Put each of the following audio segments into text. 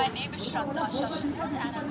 My name is Shraddha Shashidhar and I'm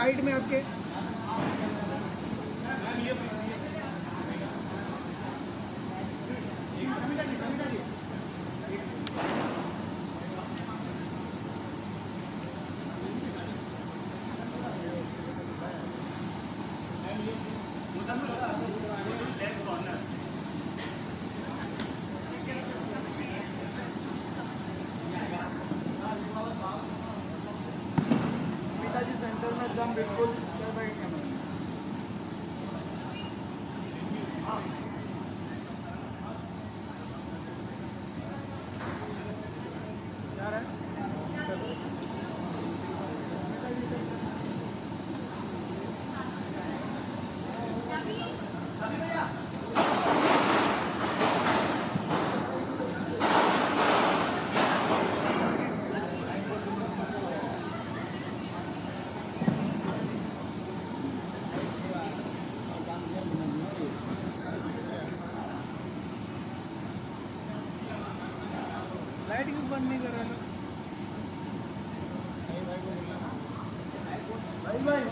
right में आपके light क्यों बंद नहीं कर रहा है? भाई भाई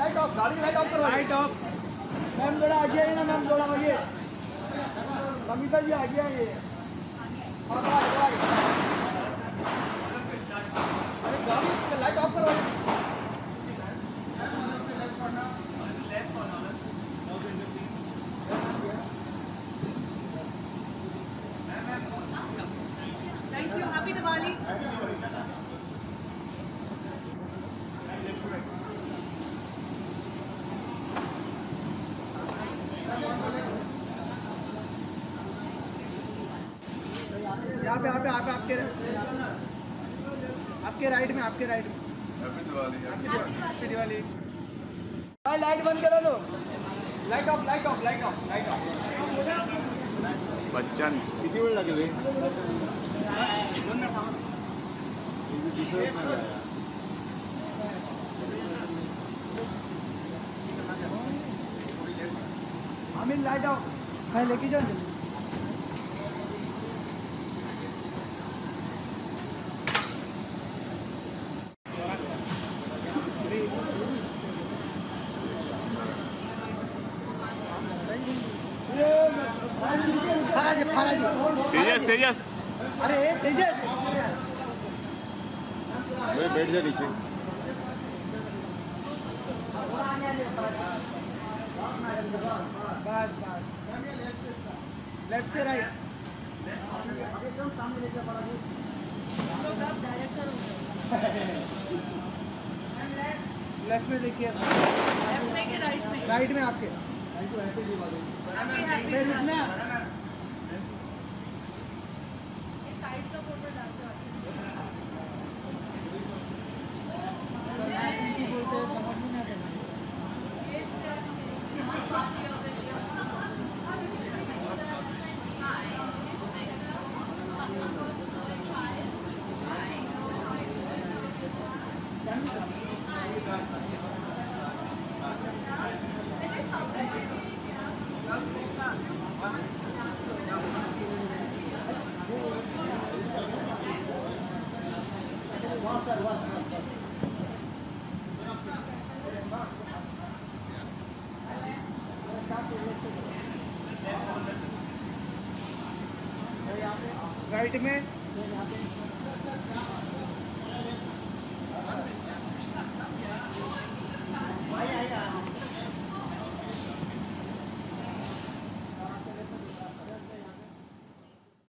लाइट ऑफ, गाड़ी लाइट ऑफ करो, लाइट ऑफ। मैम थोड़ा आगे आइए ना, मैम थोड़ा आगे। समिता जी आगे आइए। अरे गाड़ी लाइट ऑफ करो। Thank you, happy Diwali. यहाँ पे आपके राइट में हैप्पी दिवाली। भाई लाइट बंद करो लो। Light off. बच्चन किती वेळ लागेल? आमिर लाइट ऑफ है, लेके जाओ जल्दी। तेजस, अरे तेजस बैठ जा नीचे। लेफ्ट से राइट, एकदम सामने लेके पड़ा डायरेक्ट। लेफ्ट में देखिए, राइट में आपके साइड का फोटो डालते हो। राइट में भाई आया।